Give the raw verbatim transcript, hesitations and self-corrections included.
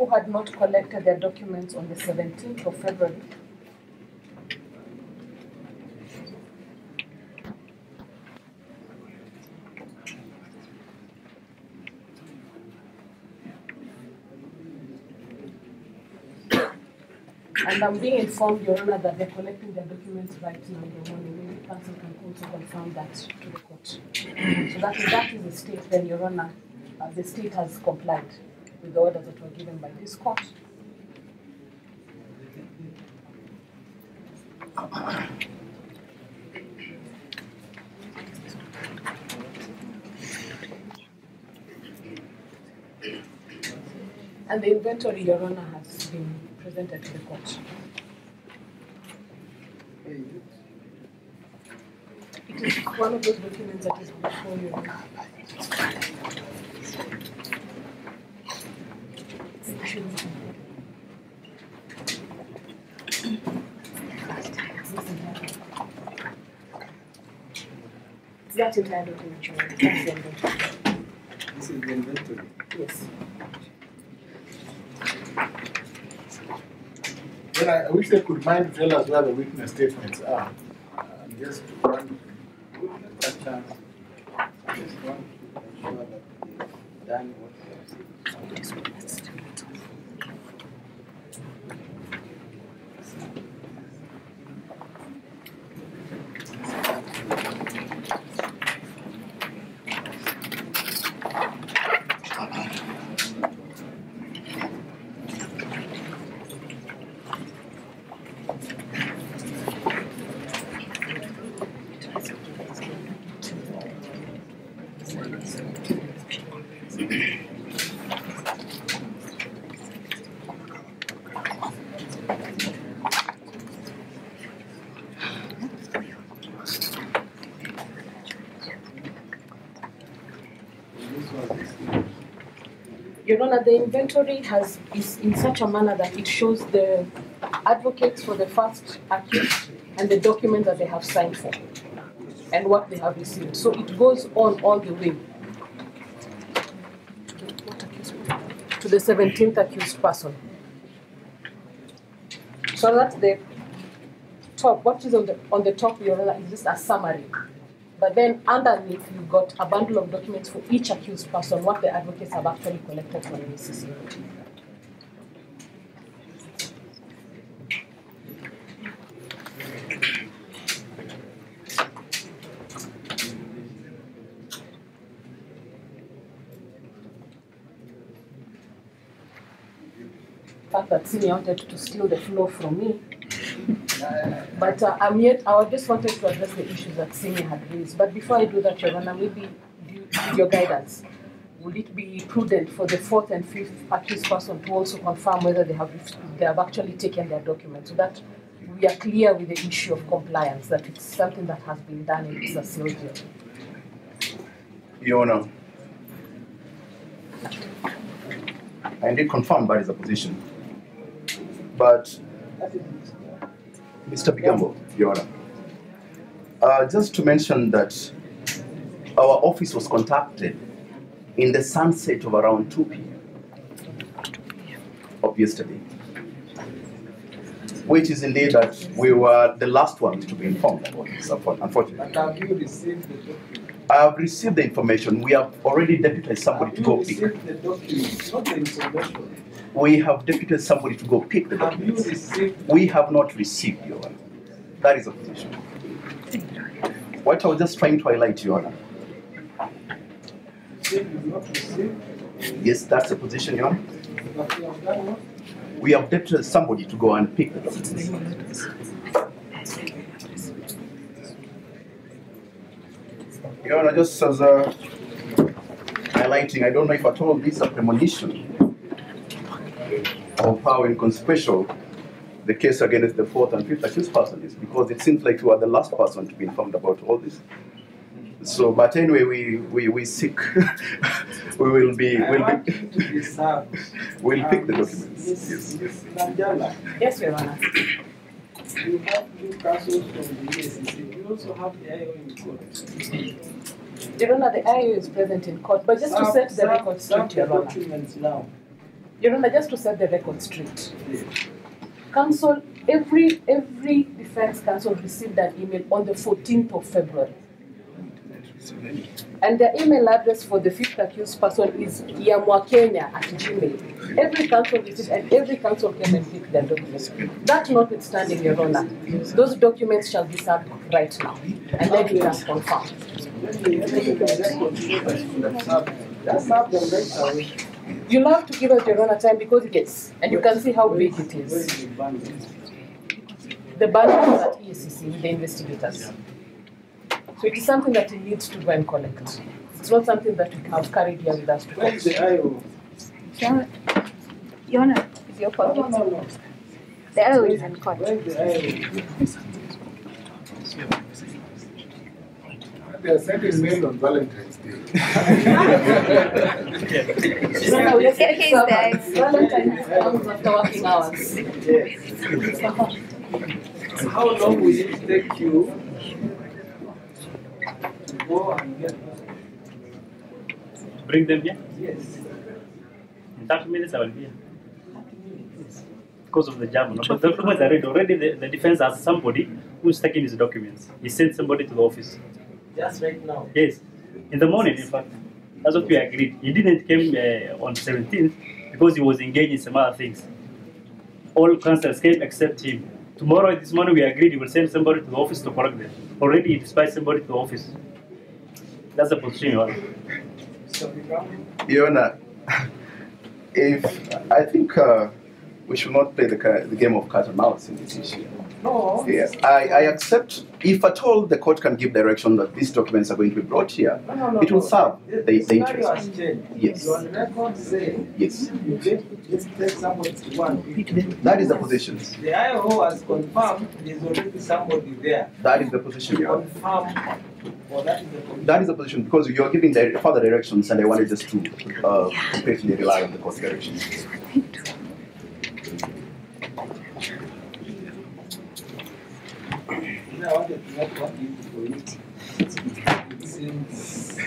who had not collected their documents on the seventeenth of February. And I'm being informed, Your Honor, that they're collecting their documents right now, Your Honor. The person can also confirm that to the court. So that if that is the state, then, Your Honor, uh, the state has complied with the orders that were given by this court. And the inventory, Your Honor, has been presented to the court. It is one of those documents that is before you. That entire document, Your Honor. This is the inventory. Yes. Well, I wish they could mind tell us where the witness statements are. Uh, just to run that chance. I just want to ensure that they've done what they have Your Honor, the inventory has, is in such a manner that it shows the advocates for the first accused and the document that they have signed for and what they have received. So it goes on all the way to the seventeenth accused person. So that's the top. What is on the, on the top, Your Honor, is just a summary. But then underneath, you've got a bundle of documents for each accused person, what the advocates have actually collected from the E A C C. The fact that Sini wanted to steal the floor from me. But uh, I'm yet, I just wanted to address the issues that Senior had raised. But before I do that, Your Honor, maybe due to your guidance, would it be prudent for the fourth and fifth accused person to also confirm whether they have, they have actually taken their documents, so that we are clear with the issue of compliance, that it's something that has been done in this association? Your Honor, I indeed confirmed by his opposition. But Mister Bigambo, Your Honor, uh, just to mention that our office was contacted in the sunset of around two p m of yesterday, which is indeed that we were the last ones to be informed about this, unfortunately. But have you received the document? I have received the information. We have already deputized somebody have to go pick. Have you received the document, not the information? We have deputed somebody to go pick the documents. Have you we have not received, Your Honor. That is opposition. What I was just trying to highlight, Your Honor. Yes, that's the position, Your Honor. We have deputed somebody to go and pick the documents. Your Honor, just as a highlighting, I don't know if at all this is a premonition of how inconsequential the case against the fourth and fifth accused person is, because it seems like you are the last person to be informed about all this. So, but anyway, we we, we seek, we will be, we'll, be, we'll pick the documents. Yes, yes, Your Honor. You have new counsel from the E A C C. You also have the I O in court. Your Honor, the I O is present in court, but just to set the record straight, Your Honor. Your Honor, just to set the record straight, yeah. Council, every, every defense counsel received that email on the fourteenth of February. And the email address for the fifth accused person is yamwakenia at gmail. Every council visits and every council can and pick their documents. That notwithstanding, Your Honor, those documents shall be served right now. And then we must confirm. You'll have to give us, Your Honor, time because it gets. And you can see how big it is. The bundle is at E A C C with the investigators. So it is something that he needs to go and collect. It's not something that we have carried here with us to collect. Your Honor, is your pocket? No, no, no. The I O is in court. Where is the I O? They are sending mail on Valentine's Day. No, no, just in case. Valentine's Day comes after working hours. Yes. How long will it take you? Go and get them. Bring them here? Yes. In thirty minutes I will be here. thirty minutes. Because of the jam. No? But the documents are read already. The, the defense has somebody who's taking his documents. He sent somebody to the office. Just right now? Yes. In the morning, in fact. That's what we agreed. He didn't come uh, on seventeenth because he was engaged in some other things. All councils came except him. Tomorrow, this morning, we agreed he will send somebody to the office to correct them. Already, he dispatched somebody to the office. That's the position you are. Your Honor, if I think uh, we should not play the, the game of cat and mouse in this issue. No. Yeah, I, I accept. If at all the court can give direction that these documents are going to be brought here, no, no, no, it will serve no. the, the interest. Yes. Your record say yes. You did, just take somebody's one. That is the position. The I O has confirmed there is already somebody there. That is the position. Confirm. Well, that, is that is the position because you are giving the further directions, and I wanted just to uh, completely rely on the court's directions. I wanted to not want you to do it. It seems.